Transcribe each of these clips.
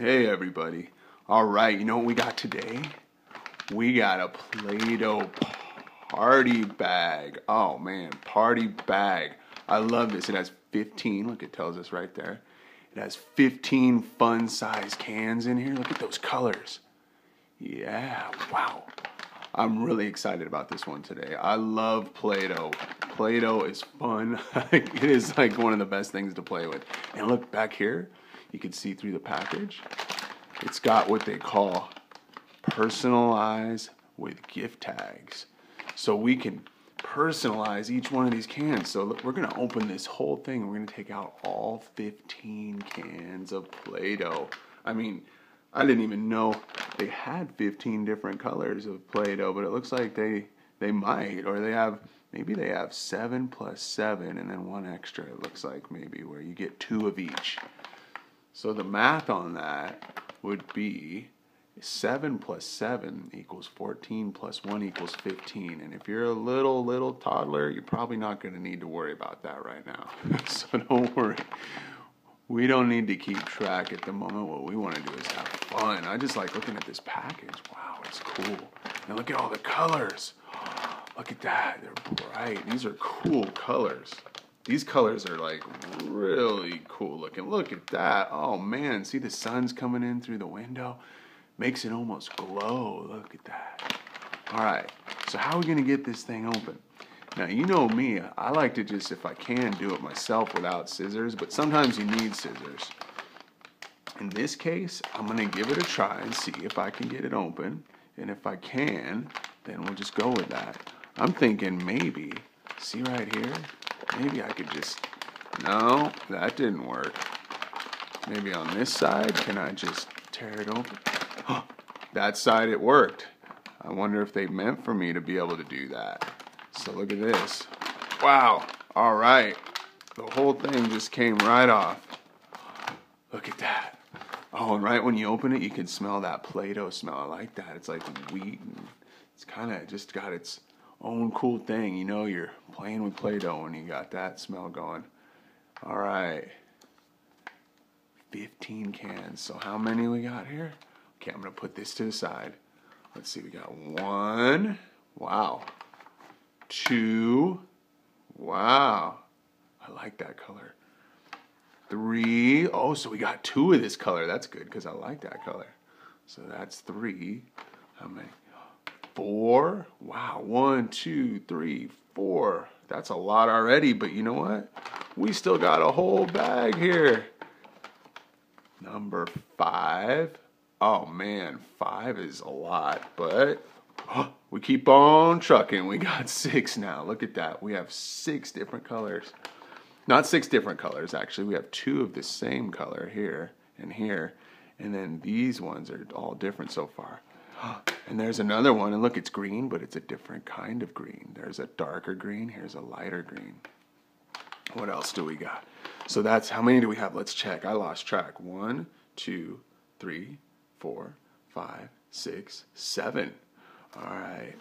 Hey everybody. All right, you know what we got today? We got a Play-Doh party bag. Oh man, party bag. I love this. It has 15, look, it tells us right there. It has 15 fun size cans in here. Look at those colors. Yeah, wow. I'm really excited about this one today. I love Play-Doh. Play-Doh is fun. It is like one of the best things to play with. And look back here. You can see through the package. It's got what they call personalize with gift tags. So we can personalize each one of these cans. So look, we're gonna open this whole thing. We're gonna take out all 15 cans of Play-Doh. I mean, I didn't even know they had 15 different colors of Play-Doh, but it looks like they might, or they have, maybe they have 7 plus 7 and then one extra, it looks like maybe, where you get 2 of each. So the math on that would be 7 plus 7 equals 14 plus 1 equals 15. And if you're a little toddler, you're probably not going to need to worry about that right now. So don't worry. We don't need to keep track at the moment. What we want to do is have fun. I just like looking at this package. Wow, it's cool. And look at all the colors. Look at that. They're bright. These are cool colors. These colors are like really cool looking. Look at that. Oh man, see the sun's coming in through the window? Makes it almost glow. Look at that. All right, so how are we gonna get this thing open? Now you know me, I like to just, if I can, do it myself without scissors, but sometimes you need scissors. In this case, I'm gonna give it a try and see if I can get it open. And if I can, then we'll just go with that. I'm thinking maybe, see right here? Maybe I could just, no, that didn't work. Maybe on this side, can I just tear it open? Oh, that side it worked. I wonder if they meant for me to be able to do that. So look at this. Wow, all right. The whole thing just came right off. Look at that. Oh, and right when you open it, you can smell that Play-Doh smell. I like that. It's like wheat, and it's kind of just got its own cool thing. You know you're playing with Play-Doh when you got that smell going. All right, 15 cans. So how many we got here? Okay, I'm gonna put this to the side. Let's see, we got 1, wow, 2, wow, I like that color, 3, oh, so we got 2 of this color. That's good, because I like that color. So that's 3, how many? 4, wow, 1, 2, 3, 4. That's a lot already, but you know what? We still got a whole bag here. Number 5, oh man, 5 is a lot, but oh, we keep on trucking. We got 6 now, look at that. We have 6 different colors. Not 6 different colors, actually. We have 2 of the same color here, and then these ones are all different so far. And there's another one, and look, it's green, but it's a different kind of green. There's a darker green, here's a lighter green. What else do we got? So that's, how many do we have? Let's check, I lost track. 1, 2, 3, 4, 5, 6, 7. All right,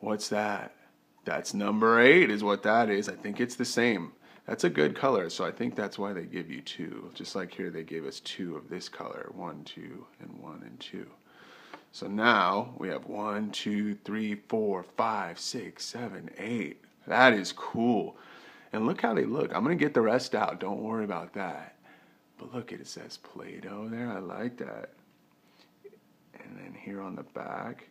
what's that? That's number 8 is what that is. I think it's the same. That's a good color, so I think that's why they give you 2. Just like here, they gave us 2 of this color, 1, 2, and 1, and 2. So now we have 1, 2, 3, 4, 5, 6, 7, 8. That is cool. And look how they look. I'm gonna get the rest out. Don't worry about that. But look, it says Play-Doh there. I like that. And then here on the back,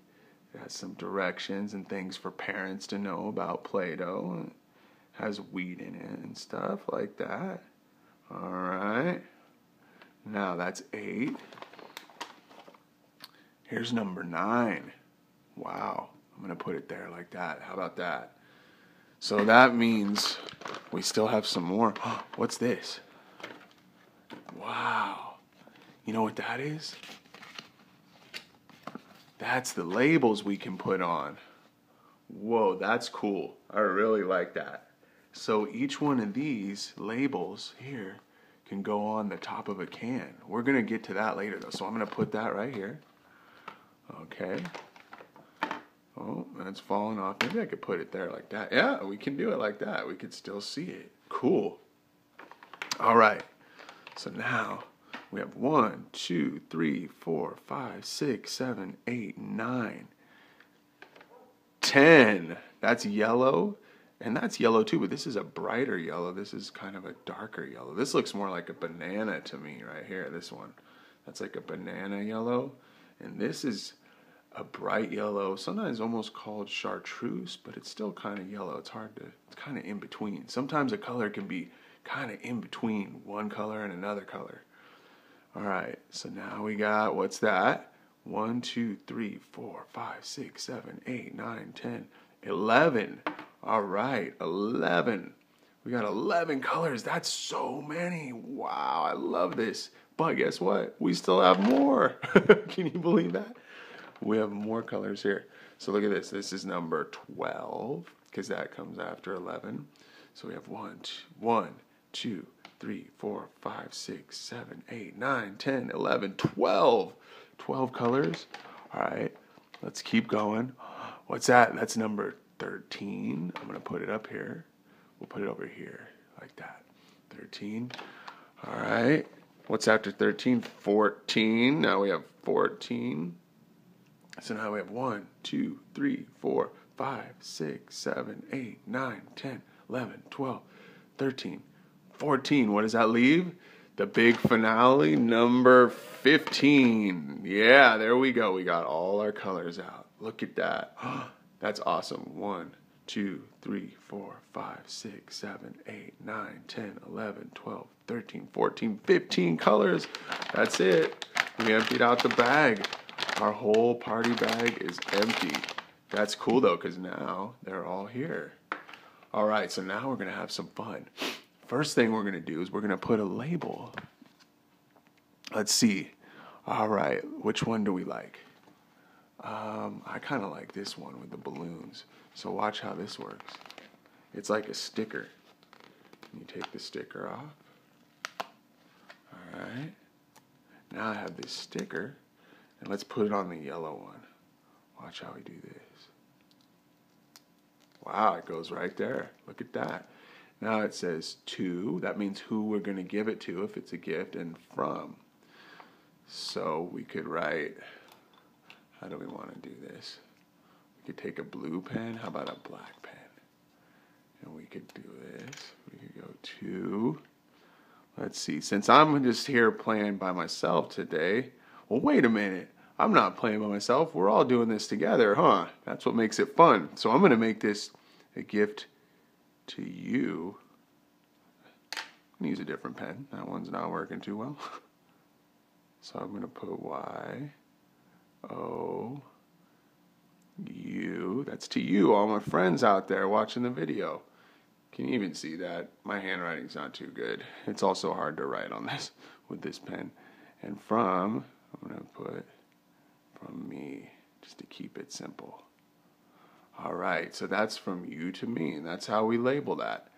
it has some directions and things for parents to know about Play-Doh. It has wheat in it and stuff like that. All right. Now that's 8. Here's number 9. Wow, I'm gonna put it there like that. How about that? So that means we still have some more. What's this? Wow, you know what that is? That's the labels we can put on. Whoa, that's cool. I really like that. So each one of these labels here can go on the top of a can. We're gonna get to that later though, so I'm gonna put that right here. Okay. Oh, that's falling off. Maybe I could put it there like that. Yeah, we can do it like that. We could still see it. Cool. All right. So now We have 1, 2, 3, 4, 5, 6, 7, 8, 9, 10. That's yellow. And that's yellow too, but this is a brighter yellow. This is kind of a darker yellow. This looks more like a banana to me right here, this one. That's like a banana yellow. And this is a bright yellow, sometimes almost called chartreuse, but it's still kind of yellow. It's hard to, it's kind of in between. Sometimes a color can be kind of in between one color and another color. All right, so now we got, what's that? 1, 2, 3, 4, 5, 6, 7, 8, 9, 10, 11. All right, 11. We got 11 colors. That's so many. Wow, I love this. But guess what? We still have more. Can you believe that? We have more colors here. So look at this. This is number 12 because that comes after 11. So we have 1, 2, 1, 2, 3, 4, 5, 6, 7, 8, 9, 10, 11, 12. 12 colors. All right, let's keep going. What's that? That's number 13. I'm going to put it up here. We'll put it over here like that. 13. All right. What's after 13? 14. Now we have 14. So now we have 1, 2, 3, 4, 5, 6, 7, 8, 9, 10, 11, 12, 13, 14. What does that leave? The big finale, number 15. Yeah, there we go. We got all our colors out. Look at that. That's awesome. 1, 2, 3, 4, 5, 6, 7, 8, 9, 10, 11, 12, 13, 14, 15 colors. That's it. We emptied out the bag. Our whole party bag is empty. That's cool though, because now they're all here. All right, so now we're going to have some fun. First thing we're going to do is we're going to put a label. Let's see. All right, which one do we like? I kind of like this one with the balloons. So watch how this works. It's like a sticker. You take the sticker off. All right. Now I have this sticker. And let's put it on the yellow one. Watch how we do this. Wow, it goes right there. Look at that. Now it says to. That means who we're going to give it to if it's a gift, and from. So we could write... How do we want to do this? We could take a blue pen. How about a black pen? And we could do this. We could go to, let's see. Since I'm just here playing by myself today, well, wait a minute. I'm not playing by myself. We're all doing this together, huh? That's what makes it fun. So I'm going to make this a gift to you. I'm going to use a different pen. That one's not working too well. So I'm going to put Y. O, U, that's to you, all my friends out there watching the video. Can you even see that? My handwriting's not too good. It's also hard to write on this, with this pen. And from, I'm gonna put from me, just to keep it simple. All right, so that's from you to me, and that's how we label that.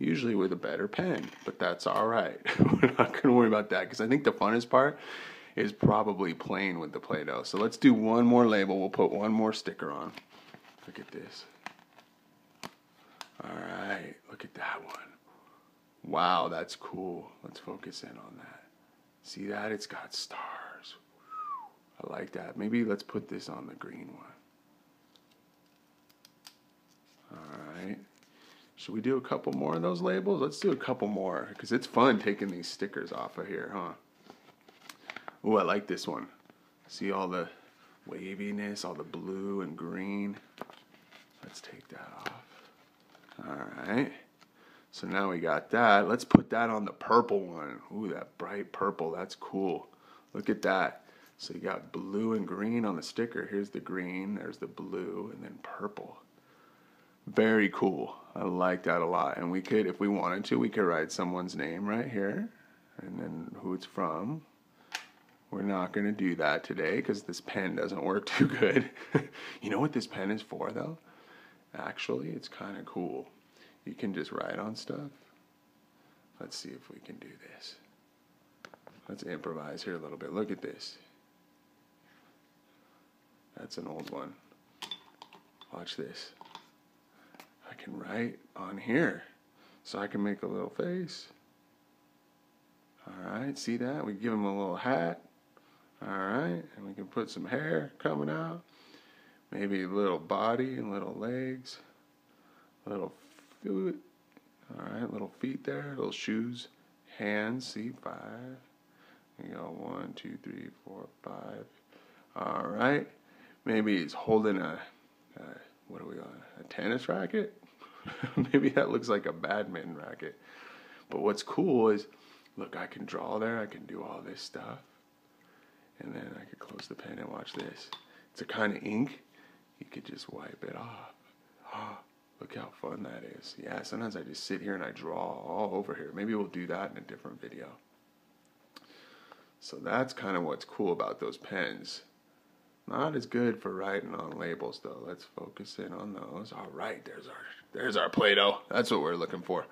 Usually with a better pen, but that's all right. We're not gonna worry about that, because I think the funnest part is probably playing with the Play-Doh. So let's do one more label. We'll put one more sticker on. Look at this. All right, look at that one. Wow, that's cool. Let's focus in on that. See that? It's got stars. I like that. Maybe let's put this on the green one. All right. Should we do a couple more of those labels? Let's do a couple more, because it's fun taking these stickers off of here, huh? Ooh, I like this one. See all the waviness, all the blue and green. Let's take that off. All right. So now we got that. Let's put that on the purple one. Ooh, that bright purple. That's cool. Look at that. So you got blue and green on the sticker. Here's the green. There's the blue, and then purple. Very cool. I like that a lot. And we could, if we wanted to, we could write someone's name right here, and then who it's from. We're not going to do that today because this pen doesn't work too good. You know what this pen is for, though? Actually, it's kind of cool. You can just write on stuff. Let's see if we can do this. Let's improvise here a little bit. Look at this. That's an old one. Watch this. I can write on here. So I can make a little face. Alright, see that? We give him a little hat. Alright, and we can put some hair coming out. Maybe a little body, little legs, little foot. Alright, little feet there, little shoes, hands, see, 5. We go 1, 2, 3, 4, 5. Alright, maybe he's holding a what are we on? A tennis racket? Maybe that looks like a badminton racket. But what's cool is, look, I can draw there, I can do all this stuff. And then I could close the pen and watch this. It's a kind of ink, you could just wipe it off. Oh, look how fun that is. Yeah, sometimes I just sit here and I draw all over here. Maybe we'll do that in a different video. So that's kind of what's cool about those pens. Not as good for writing on labels though. Let's focus in on those. All right, there's our Play-Doh. That's what we're looking for.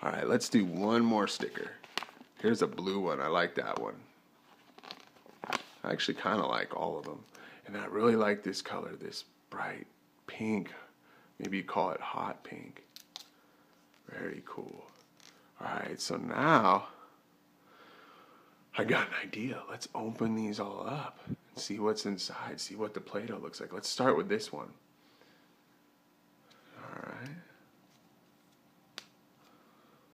All right, let's do one more sticker. Here's a blue one. I like that one. I actually kind of like all of them. And I really like this color, this bright pink. Maybe you call it hot pink. Very cool. All right, so now I got an idea. Let's open these all up and see what's inside, see what the Play-Doh looks like. Let's start with this one.